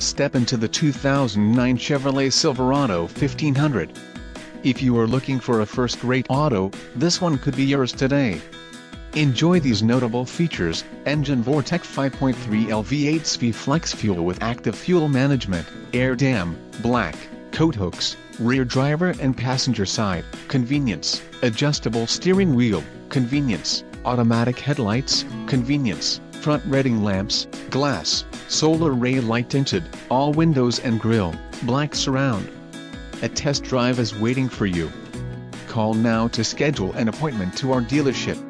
Step into the 2009 Chevrolet Silverado 1500. If you are looking for a first-rate auto, this one could be yours today. Enjoy these notable features: engine Vortec 5.3L V8 V-Flex Fuel with active fuel management, air dam, black, coat hooks, rear driver and passenger side, convenience, adjustable steering wheel, convenience, automatic headlights, convenience, front reading lamps, glass, solar ray light tinted, all windows and grille, black surround. A test drive is waiting for you. Call now to schedule an appointment to our dealership.